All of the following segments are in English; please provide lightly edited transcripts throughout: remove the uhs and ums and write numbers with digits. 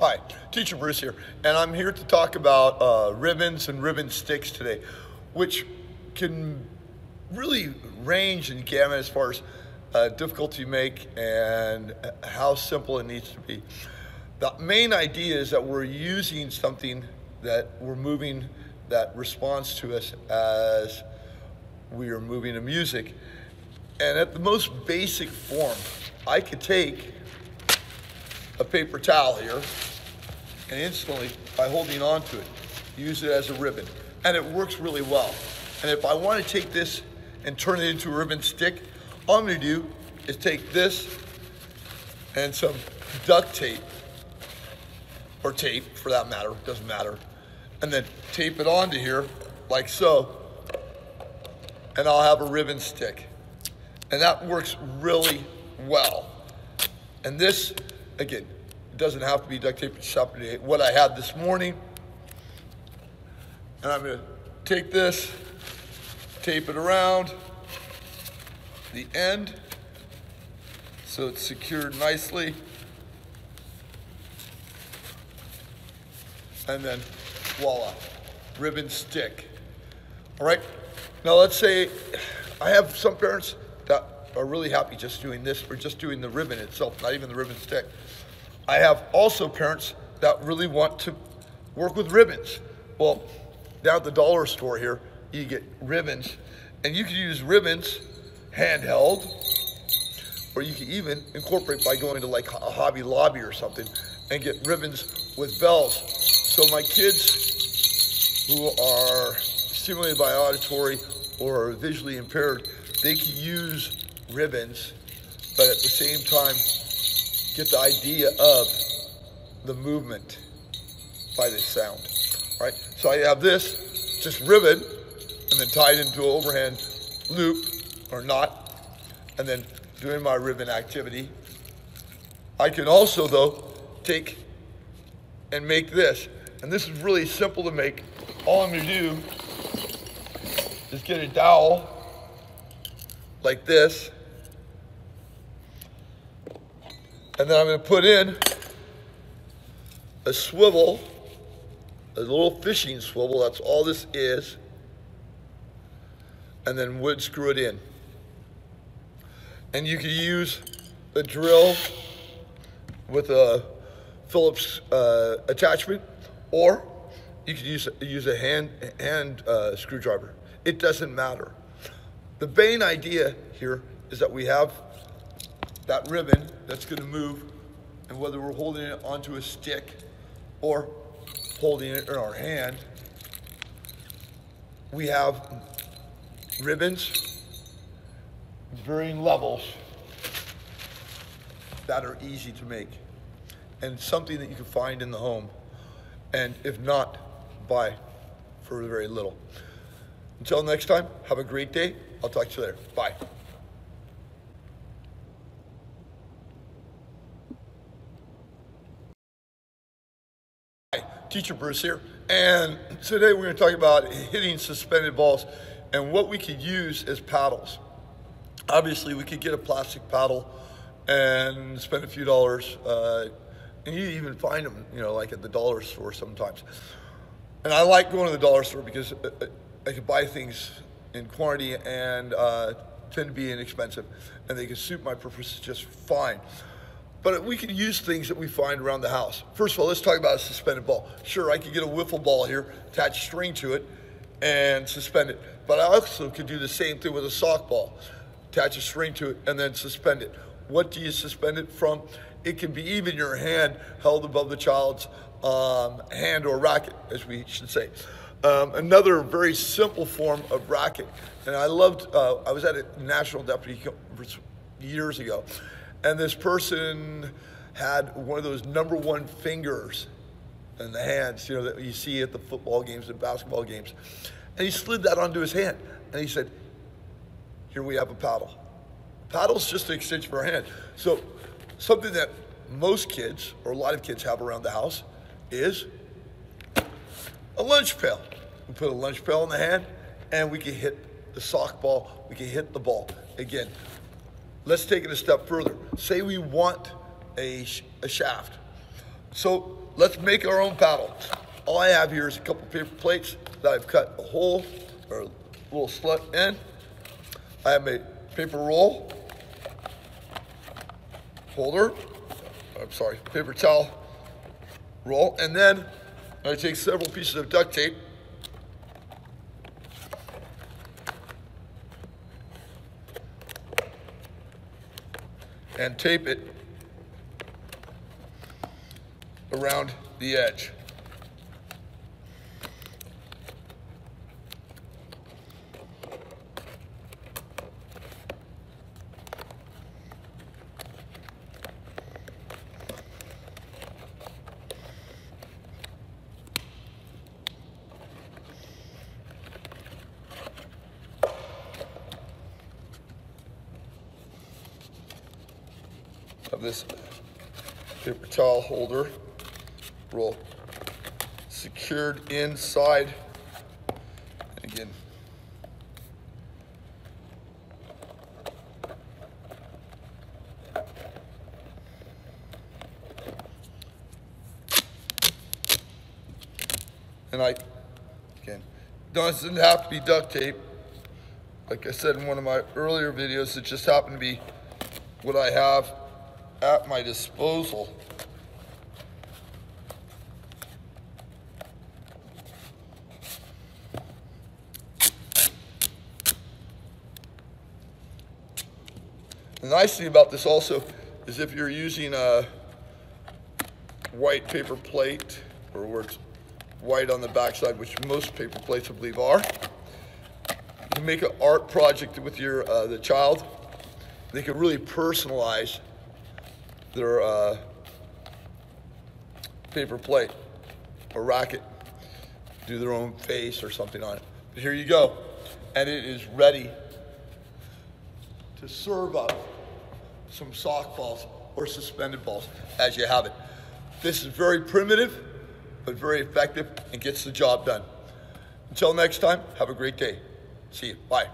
Hi, Teacher Bruce here, and I'm here to talk about ribbons and ribbon sticks today, which can really range in gamut as far as difficulty you make and how simple it needs to be. The main idea is that we're using something that we're moving that responds to us as we are moving to music. And at the most basic form, I could take a paper towel here, and instantly, by holding onto it, use it as a ribbon. And it works really well. And if I want to take this and turn it into a ribbon stick, all I'm going to do is take this and some duct tape, or tape for that matter, doesn't matter, and then tape it onto here, like so, and I'll have a ribbon stick. And that works really well. And this, again, it doesn't have to be duct tape and shop today. What I had this morning, and I'm gonna take this, tape it around the end so it's secured nicely. And then voila, ribbon stick. All right, now let's say I have some parents that are really happy just doing this or just doing the ribbon itself, not even the ribbon stick. I have also parents that really want to work with ribbons. Well, down at the dollar store here, you get ribbons, and you can use ribbons handheld, or you can even incorporate by going to like a Hobby Lobby or something and get ribbons with bells. So my kids who are stimulated by auditory or visually impaired, they can use ribbons, but at the same time, get the idea of the movement by this sound, all right? So I have this, just ribbon, and then tied into an overhand loop or knot, and then doing my ribbon activity. I can also, though, take and make this, and this is really simple to make. All I'm gonna do is get a dowel like this, and then I'm going to put in a swivel, a little fishing swivel, that's all this is, and then wood screw it in. And you can use a drill with a Phillips attachment, or you can use a hand screwdriver. It doesn't matter. The main idea here is that we have that ribbon that's going to move, and whether we're holding it onto a stick or holding it in our hand, we have ribbons, varying levels that are easy to make and something that you can find in the home, and if not, buy for very little. Until next time, have a great day. I'll talk to you later. Bye. Teacher Bruce here, and today we're going to talk about hitting suspended balls and what we could use as paddles. Obviously, we could get a plastic paddle and spend a few dollars, and you even find them, you know, like at the dollar store sometimes. And I like going to the dollar store because I could buy things in quantity and tend to be inexpensive, and they can suit my purposes just fine. But we can use things that we find around the house. First of all, let's talk about a suspended ball. Sure, I could get a wiffle ball here, attach string to it, and suspend it. But I also could do the same thing with a sock ball. Attach a string to it and then suspend it. What do you suspend it from? It can be even your hand held above the child's hand or racket, as we should say. Another very simple form of racket, and I loved, I was at a national deputy years ago, and this person had one of those #1 fingers in the hands, you know, that you see at the football games and basketball games. And he slid that onto his hand. And he said, here we have a paddle. Paddle's just an extension of our hand. So something that most kids, or a lot of kids have around the house, is a lunch pail. We put a lunch pail in the hand, and we can hit the sock ball, we can hit the ball. Again, let's take it a step further. Say we want a shaft. So Let's make our own paddle. All I have here is a couple paper plates that I've cut a hole or a little slit in. I have a paper roll holder, paper towel roll, and then I take several pieces of duct tape and tape it around the edge. Of this paper towel holder roll secured inside, and again doesn't have to be duct tape. Like I said in one of my earlier videos, it just happened to be what I have at my disposal. The nice thing about this also is if you're using a white paper plate, or where it's white on the backside, which most paper plates I believe are, you make an art project with your the child, they can really personalize their paper plate or racket, do their own face or something on it. But here you go, and it is ready to serve up some sock balls or suspended balls as you have it. This is very primitive, but very effective and gets the job done. Until next time, have a great day. See you, bye.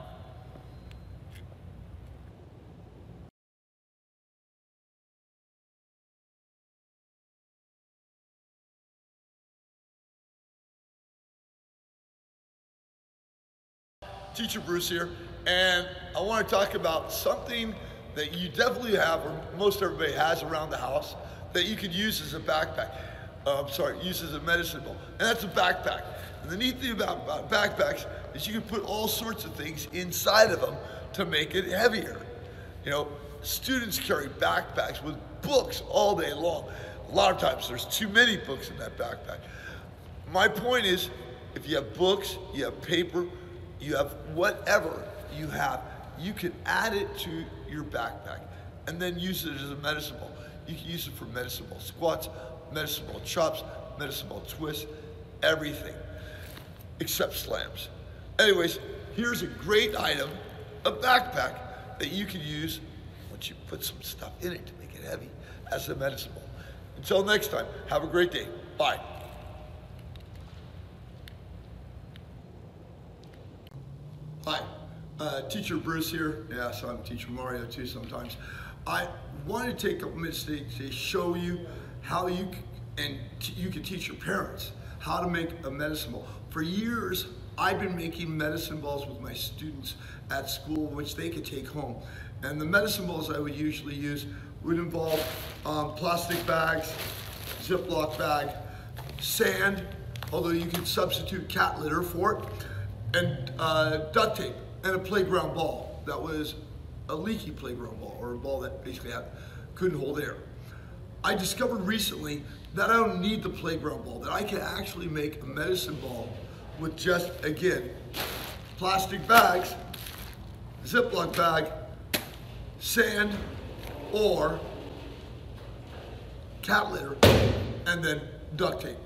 Teacher Bruce here, and I want to talk about something that you definitely have, or most everybody has around the house, that you could use as a backpack. Use as a medicine ball, and that's a backpack. And the neat thing about backpacks is you can put all sorts of things inside of them to make it heavier. You know, students carry backpacks with books all day long. A lot of times there's too many books in that backpack. My point is, if you have books, you have paper, you have whatever you have, you can add it to your backpack and then use it as a medicine ball. You can use it for medicine ball squats, medicine ball chops, medicine ball twists, everything except slams. Anyways, here's a great item, a backpack that you can use once you put some stuff in it to make it heavy as a medicine ball. Until next time, have a great day. Bye. Hi, Teacher Bruce here. Yes, I'm Teacher Mario too sometimes. I want to take a minute to show you how you can teach your parents how to make a medicine ball. For years, I've been making medicine balls with my students at school, which they could take home. And the medicine balls I would usually use would involve plastic bags, Ziploc bag, sand, although you could substitute cat litter for it, and duct tape, and a playground ball that was a leaky playground ball, or a ball that basically couldn't hold air. I discovered recently that I don't need the playground ball, that I can actually make a medicine ball with just, again, plastic bags, Ziploc bag, sand, or cat litter, and then duct tape.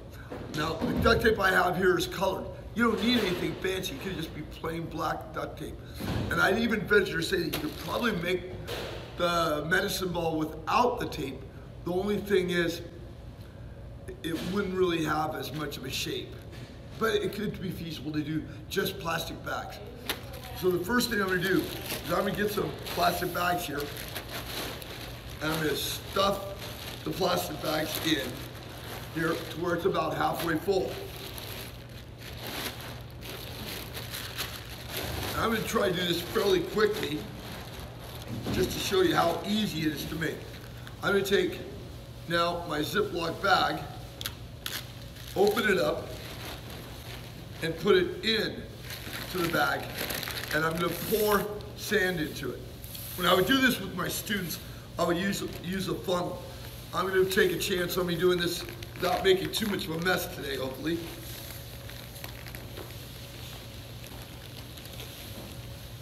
Now, the duct tape I have here is colored. You don't need anything fancy, it could just be plain black duct tape. And I'd even venture to say that you could probably make the medicine ball without the tape. The only thing is, it wouldn't really have as much of a shape. But it could be feasible to do just plastic bags. So the first thing I'm gonna do is I'm gonna get some plastic bags here, and I'm gonna stuff the plastic bags in. to where it's about halfway full. I'm going to try to do this fairly quickly just to show you how easy it is to make. I'm going to take now my Ziploc bag, open it up, and put it in to the bag, and I'm going to pour sand into it. When I would do this with my students, I would use a funnel. I'm going to take a chance on me doing this without making too much of a mess today, hopefully.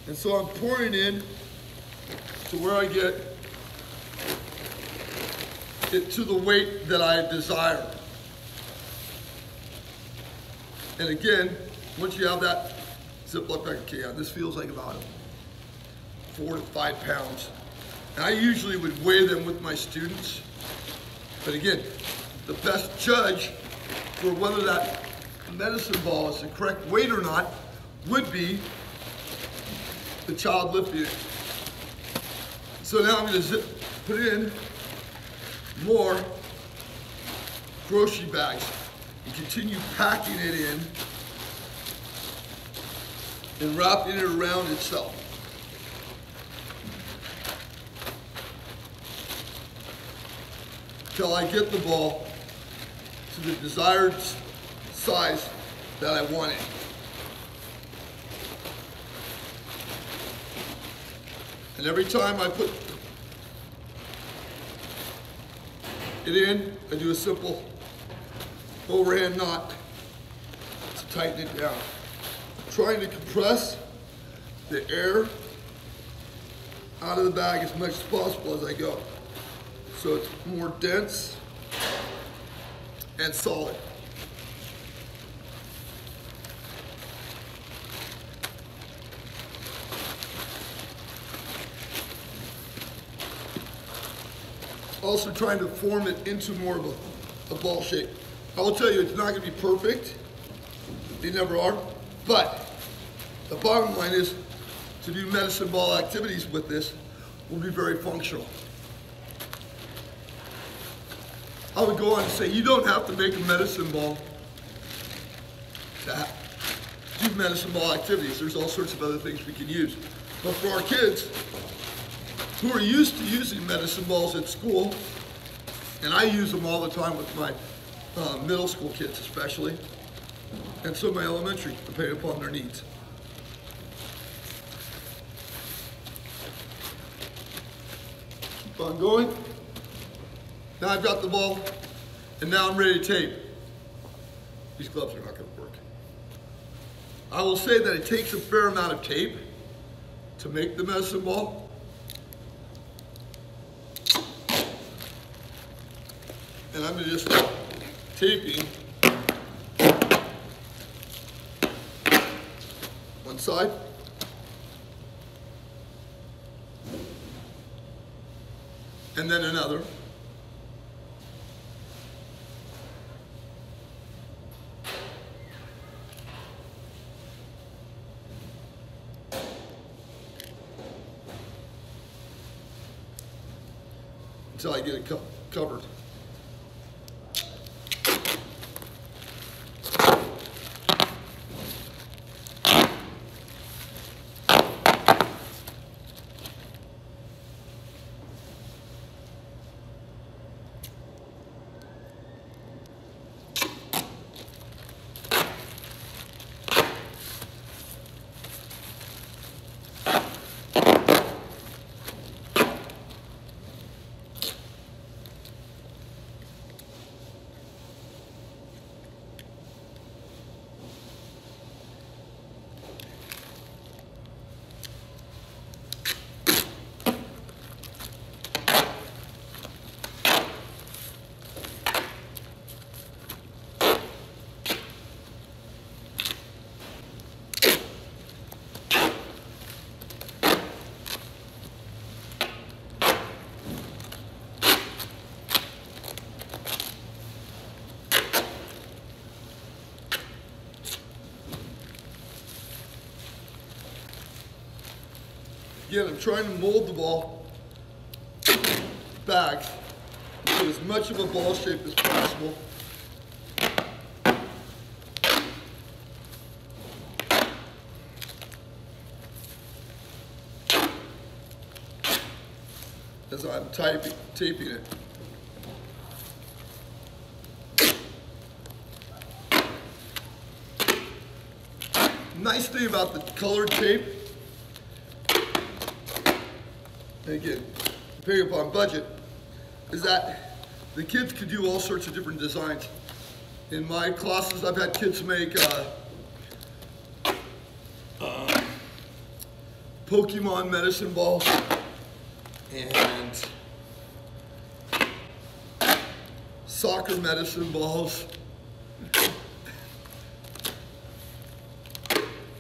And so I'm pouring in to where I get it to the weight that I desire. And again, once you have that Ziploc bag, okay, this feels like about 4 to 5 pounds. And I usually would weigh them with my students. But again, the best judge for whether that medicine ball is the correct weight or not would be the child lifting it. So now I'm going to put in more grocery bags and continue packing it in and wrapping it around itself. Till I get the ball to the desired size that I want it. And every time I put it in, I do a simple overhand knot to tighten it down. I'm trying to compress the air out of the bag as much as possible as I go. So it's more dense and solid. Also trying to form it into more of a ball shape. I will tell you, it's not going to be perfect. They never are. But the bottom line is to do medicine ball activities with this will be very functional. I would go on and say, you don't have to make a medicine ball to do medicine ball activities. There's all sorts of other things we can use. But for our kids, who are used to using medicine balls at school, and I use them all the time with my middle school kids especially, and so my elementary, depending upon their needs. Keep on going. Now I've got the ball, and now I'm ready to tape. These gloves are not going to work. I will say that it takes a fair amount of tape to make the medicine ball. And I'm just taping one side. And then another. Until I get it covered. Again, I'm trying to mold the ball back to as much of a ball shape as possible as I'm taping it. Nice thing about the colored tape, and again, depending upon budget, is that the kids could do all sorts of different designs. In my classes, I've had kids make Pokemon medicine balls and soccer medicine balls.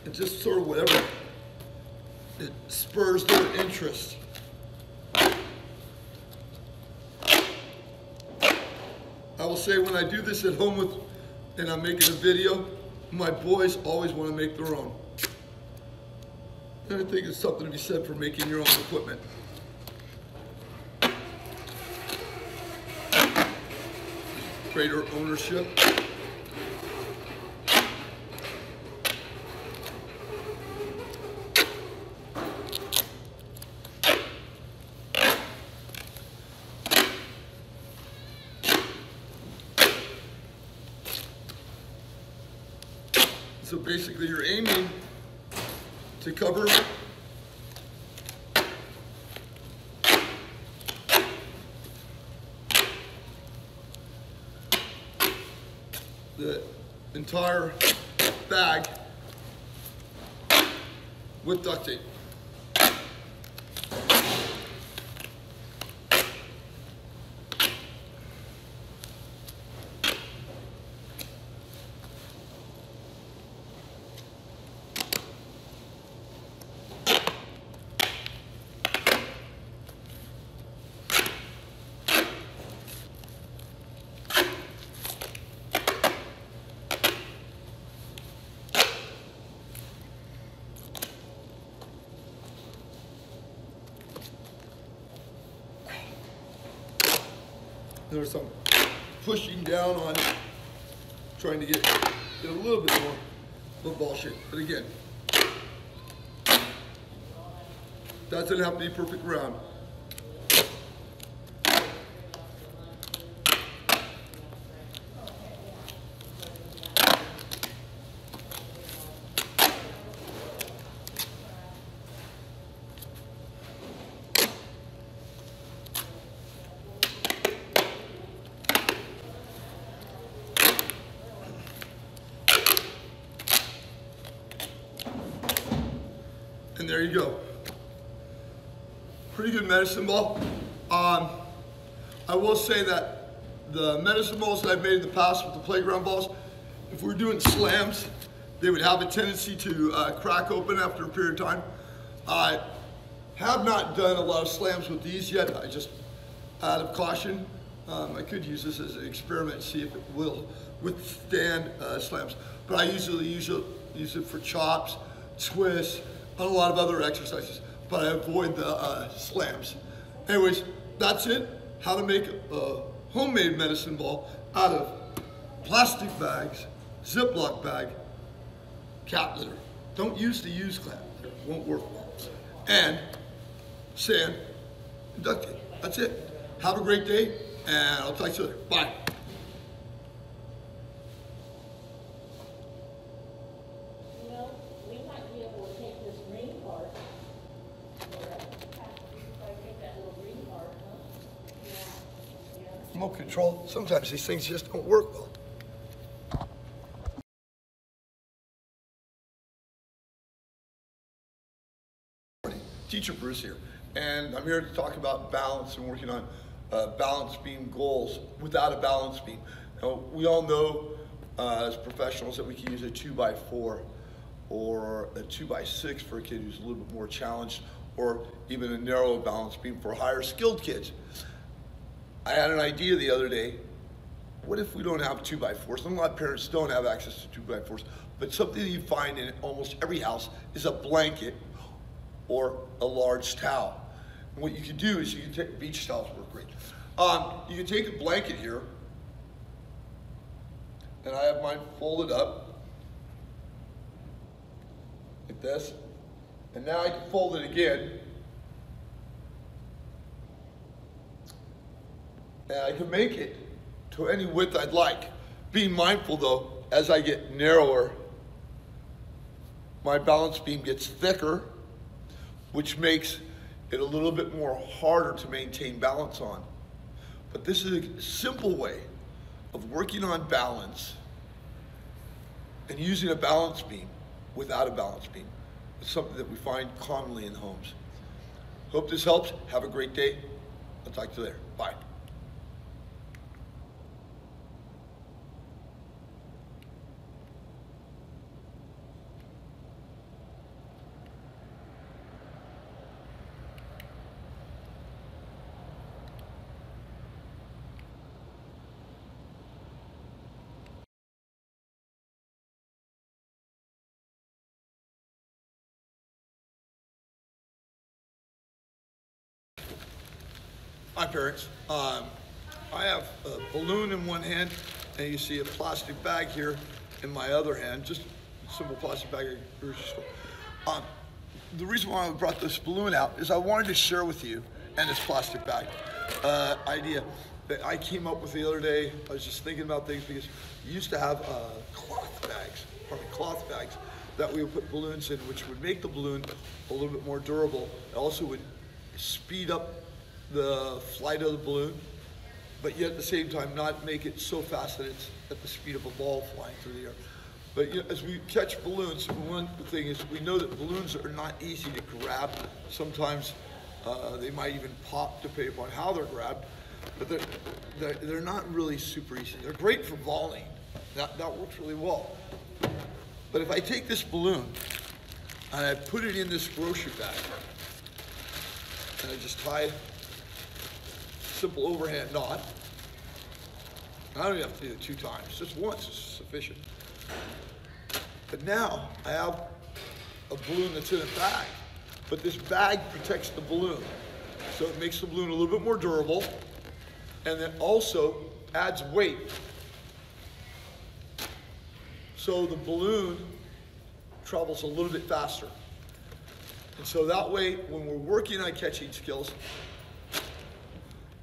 And just sort of whatever it spurs their interest. I will say when I do this at home with, and I'm making a video, my boys always want to make their own. And I think there's something to be said for making your own equipment. Greater ownership. So basically you're aiming to cover the entire bag with duct tape. There's some pushing down on it, trying to get a little bit more football shape. But again, doesn't have to be perfect round. And there you go. Pretty good medicine ball. I will say that the medicine balls that I've made in the past with the playground balls, if we're doing slams, they would have a tendency to crack open after a period of time. I have not done a lot of slams with these yet. I just, out of caution, I could use this as an experiment and see if it will withstand slams. But I usually use it for chops, twists, on a lot of other exercises, but I avoid the slams. Anyways, that's it. How to make a homemade medicine ball out of plastic bags, Ziploc bag, cat litter. Don't use the used cat litter, it won't work. And sand and duct tape. That's it. Have a great day, and I'll talk to you later. Bye. Remote control, sometimes these things just don't work well. Teacher Bruce here, and I'm here to talk about balance and working on balance beam goals without a balance beam. Now, we all know as professionals that we can use a 2x4 or a 2x6 for a kid who's a little bit more challenged, or even a narrow balance beam for higher skilled kids. I had an idea the other day. What if we don't have 2x4s? A lot of parents don't have access to 2x4s, but something you find in almost every house is a blanket or a large towel. And what you can do is you can take, beach towels work great. You can take a blanket here, and I have mine folded up like this. And now I can fold it again and I can make it to any width I'd like. Being mindful though, as I get narrower, my balance beam gets thicker, which makes it a little bit more harder to maintain balance on. But this is a simple way of working on balance and using a balance beam without a balance beam. It's something that we find commonly in homes. Hope this helps. Have a great day. I'll talk to you later. Bye. Hi parents, I have a balloon in one hand and you see a plastic bag here in my other hand, just a simple plastic bag. The reason why I brought this balloon out is I wanted to share with you, and this plastic bag idea that I came up with the other day. I was just thinking about things because you used to have cloth bags that we would put balloons in, which would make the balloon a little bit more durable. It also would speed up the flight of the balloon, but yet at the same time not make it so fast that it's at the speed of a ball flying through the air. But you know, as we catch balloons, one thing is we know that balloons are not easy to grab. Sometimes they might even pop depending upon how they're grabbed, but they're not really super easy. They're great for volleying. That works really well. But if I take this balloon and I put it in this grocery bag and I just tie simple overhand knot. I don't even have to do it two times, just once is sufficient. But now I have a balloon that's in a bag, but this bag protects the balloon. So it makes the balloon a little bit more durable, and then also adds weight. So the balloon travels a little bit faster. And so that way, when we're working on catching skills,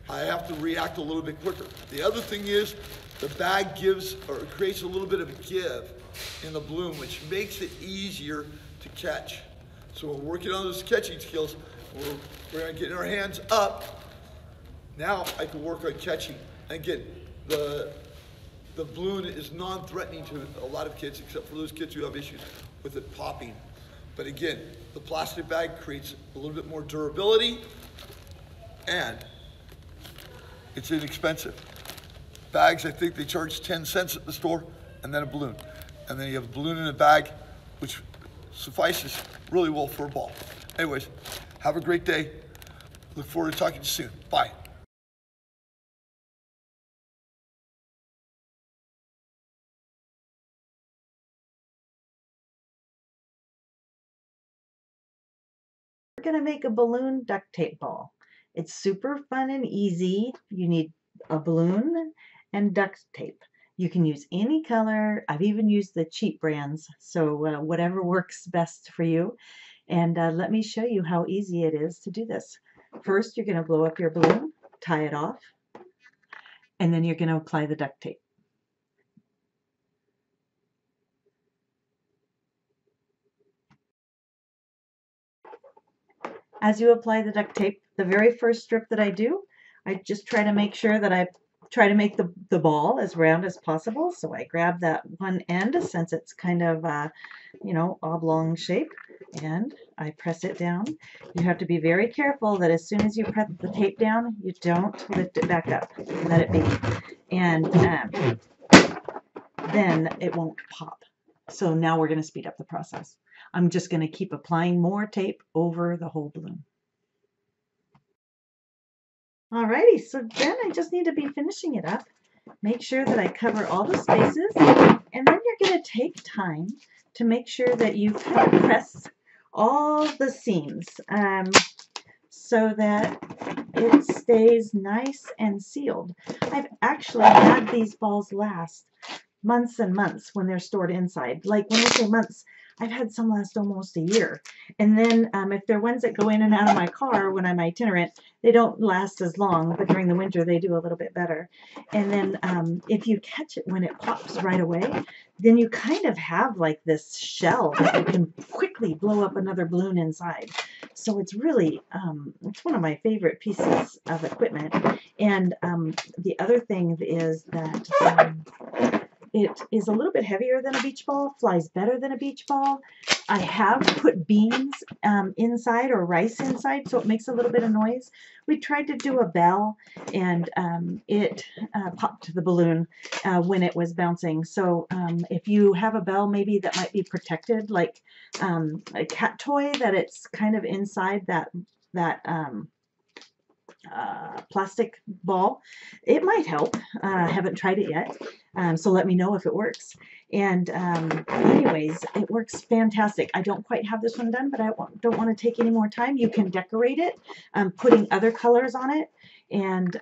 I have to react a little bit quicker. The other thing is the bag gives or creates a little bit of a give in the balloon, which makes it easier to catch. So we're working on those catching skills. We're gonna get our hands up. Now I can work on catching. Again, the balloon is non-threatening to a lot of kids, except for those kids who have issues with it popping. But again, the plastic bag creates a little bit more durability, and it's inexpensive. Bags, I think they charge 10 cents at the store, and then a balloon. And then you have a balloon in a bag, which suffices really well for a ball. Anyways, have a great day. Look forward to talking to you soon. Bye. We're gonna make a balloon duct tape ball. It's super fun and easy. You need a balloon and duct tape. You can use any color. I've even used the cheap brands, so whatever works best for you. And let me show you how easy it is to do this. First, you're going to blow up your balloon, tie it off, and then you're going to apply the duct tape. As you apply the duct tape, the very first strip that I do, I just try to make sure that I try to make the ball as round as possible. So I grab that one end, since it's kind of oblong shape, and I press it down. You have to be very careful that as soon as you press the tape down, you don't lift it back up. Let it be, and then it won't pop. So now we're going to speed up the process. I'm just going to keep applying more tape over the whole balloon. Alrighty, so then I just need to be finishing it up. Make sure that I cover all the spaces, and then you're going to take time to make sure that you kind of press all the seams so that it stays nice and sealed. I've actually had these balls last months and months when they're stored inside. Like when I say months, I've had some last almost a year. And then if they're ones that go in and out of my car when I'm itinerant, they don't last as long, but during the winter they do a little bit better. And then if you catch it when it pops right away, then you kind of have like this shell that you can quickly blow up another balloon inside. So it's really, it's one of my favorite pieces of equipment. And the other thing is that it is a little bit heavier than a beach ball, flies better than a beach ball. I have put beans inside or rice inside, so it makes a little bit of noise. We tried to do a bell, and it popped the balloon when it was bouncing. So if you have a bell maybe that might be protected, like a cat toy, that it's kind of inside that plastic ball, it might help. I haven't tried it yet, so let me know if it works. And anyways, it works fantastic. I don't quite have this one done, but I don't want to take any more time. You can decorate it, putting other colors on it. And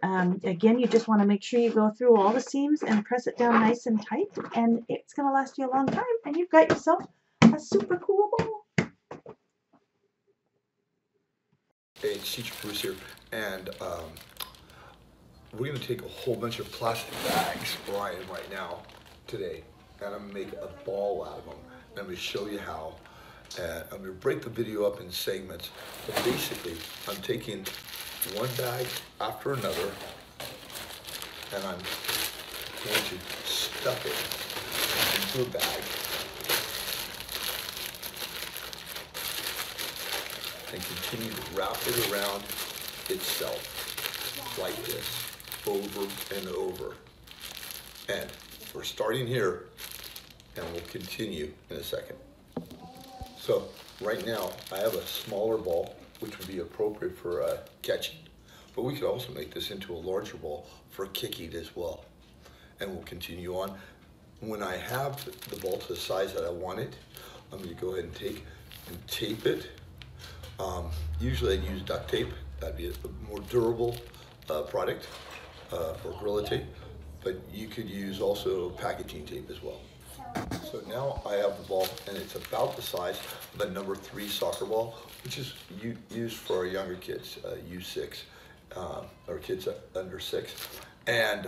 again, you just want to make sure you go through all the seams and press it down nice and tight, and it's going to last you a long time, and you've got yourself a super cool ball. Hey, it's Teacher Bruce here, and we're going to take a whole bunch of plastic bags, Brian, right now, today, and I'm going to make a ball out of them, and I'm going to show you how. And I'm going to break the video up in segments, but basically, I'm taking one bag after another, and I'm going to stuff it into a bag, and continue to wrap it around itself like this, over and over. And we're starting here, and we'll continue in a second. So right now, I have a smaller ball, which would be appropriate for catching, but we could also make this into a larger ball for kicking as well. And we'll continue on. When I have the ball to the size that I want it, I'm gonna go ahead and take and tape it. Usually I'd use duct tape, that'd be a more durable product, or Gorilla Tape, but you could use also packaging tape as well. So now I have the ball, and it's about the size of a number 3 soccer ball, which is used for our younger kids, U6, or kids under 6. And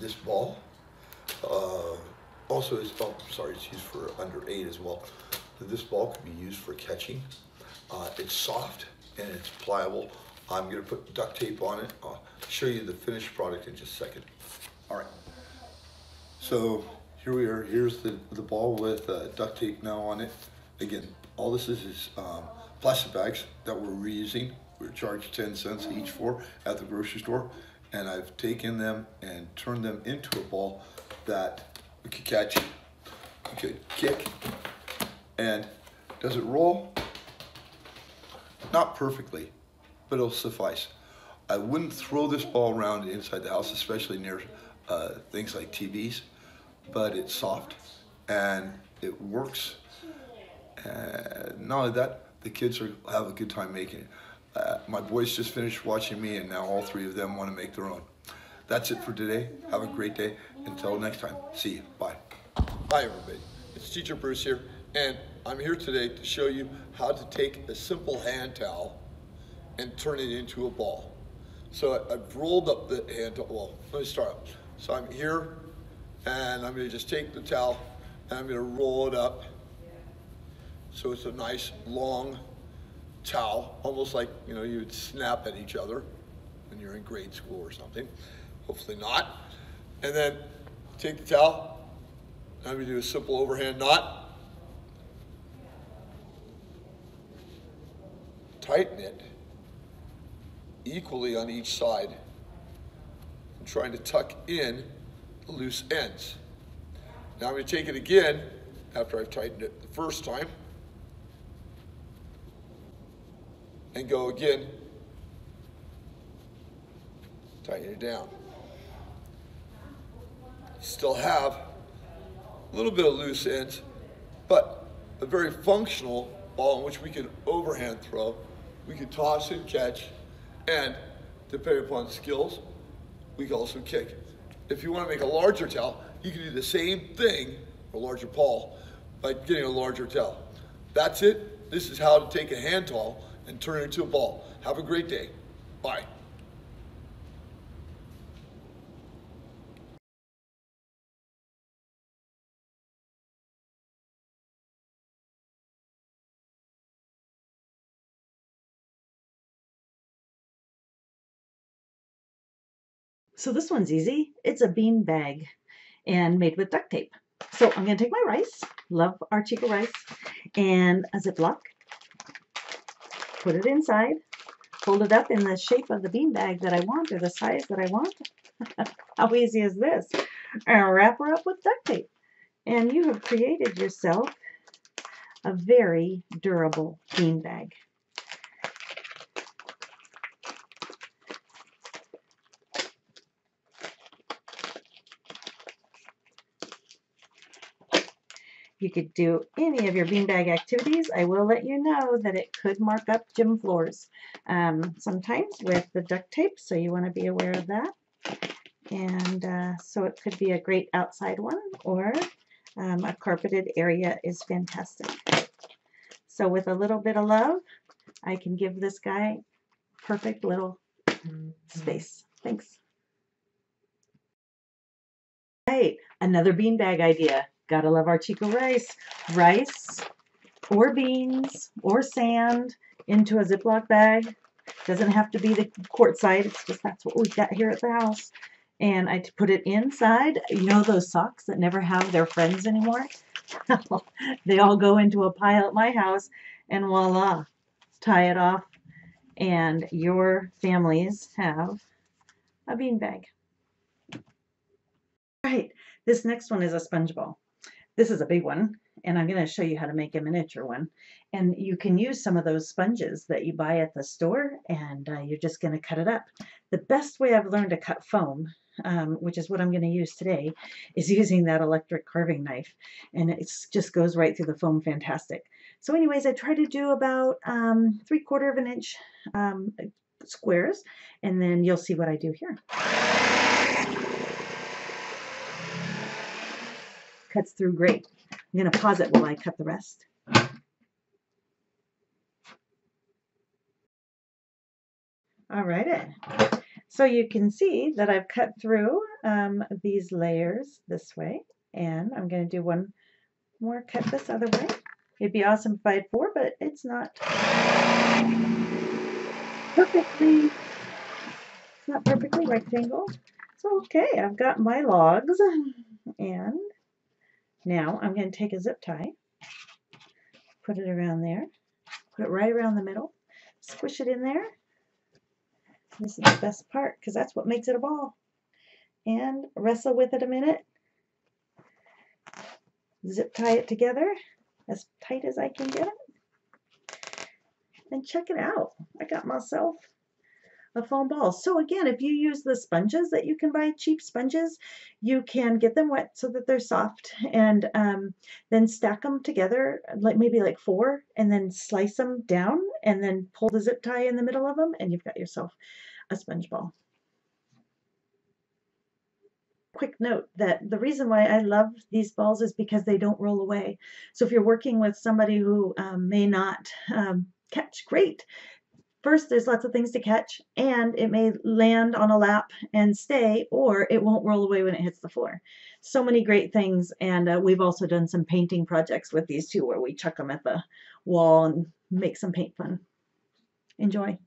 this ball also is, oh, sorry, it's used for under 8 as well. This ball could be used for catching. It's soft and it's pliable. I'm going to put duct tape on it. I'll show you the finished product in just a second. All right, so here we are. Here's the ball with duct tape now on it. Again, all this is plastic bags that we're reusing. We're charged 10 cents each for at the grocery store, and I've taken them and turned them into a ball that we could catch, we could kick. And does it roll? Not perfectly, but it'll suffice. I wouldn't throw this ball around inside the house, especially near things like TVs, but it's soft and it works. And not only that, the kids have a good time making it. My boys just finished watching me, and now all 3 of them want to make their own. That's it for today. Have a great day. Until next time, see you. Bye. Hi, everybody. It's Teacher Bruce here, and I'm here today to show you how to take a simple hand towel and turn it into a ball. So I've rolled up the hand towel. Well, let me start up. So I'm here, and I'm gonna just take the towel, and I'm gonna roll it up. So it's a nice long towel, almost like, you know, you would snap at each other when you're in grade school or something. Hopefully not. And then take the towel, and I'm gonna do a simple overhand knot. Tighten it equally on each side. I'm trying to tuck in the loose ends. Now I'm going to take it again after I've tightened it the first time, and go again, tighten it down. Still have a little bit of loose ends, but a very functional ball in which we can overhand throw. We could toss and catch, and depending upon skills, we could also kick. If you want to make a larger towel, you can do the same thing, a larger ball, by getting a larger towel. That's it. This is how to take a hand towel and turn it into a ball. Have a great day. Bye. So this one's easy. It's a bean bag and made with duct tape. So I'm going to take my rice, love our Chico rice, and a Ziploc, put it inside, fold it up in the shape of the bean bag that I want or the size that I want. How easy is this? And wrap her up with duct tape. And you have created yourself a very durable bean bag. You could do any of your beanbag activities. I will let you know that it could mark up gym floors sometimes with the duct tape, so you want to be aware of that. And so it could be a great outside one, or a carpeted area is fantastic. So with a little bit of love, I can give this guy perfect little space. Thanks. All right, another beanbag idea. Gotta love our Chico rice. Rice or beans or sand into a Ziploc bag. Doesn't have to be the quart side. It's just that's what we've got here at the house. And I put it inside. You know those socks that never have their friends anymore? They all go into a pile at my house, and voila, tie it off, and your families have a bean bag. All right, this next one is a sponge ball. This is a big one, and I'm going to show you how to make a miniature one. And you can use some of those sponges that you buy at the store, and you're just going to cut it up. The best way I've learned to cut foam, which is what I'm going to use today, is using that electric carving knife. And it just goes right through the foam fantastic. So anyways, I try to do about 3/4 of an inch squares, and then you'll see what I do here. Cuts through great. I'm going to pause it while I cut the rest. All right. So you can see that I've cut through these layers this way, and I'm going to do one more cut this other way. It'd be awesome if I had 4, but it's not perfectly. It's not perfectly rectangle. So okay, I've got my logs, and now I'm going to take a zip tie, put it around there, put it right around the middle, squish it in there. This is the best part because that's what makes it a ball. And wrestle with it a minute. Zip tie it together as tight as I can get it. And check it out. I got myself a foam ball. So again, if you use the sponges that you can buy, cheap sponges, you can get them wet so that they're soft, and then stack them together, like maybe like 4, and then slice them down and then pull the zip tie in the middle of them, and you've got yourself a sponge ball. Quick note that the reason why I love these balls is because they don't roll away. So if you're working with somebody who may not catch, great. First, there's lots of things to catch, and it may land on a lap and stay, or it won't roll away when it hits the floor. So many great things, and we've also done some painting projects with these too, where we chuck them at the wall and make some paint fun. Enjoy.